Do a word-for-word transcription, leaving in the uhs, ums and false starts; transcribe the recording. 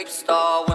rape star.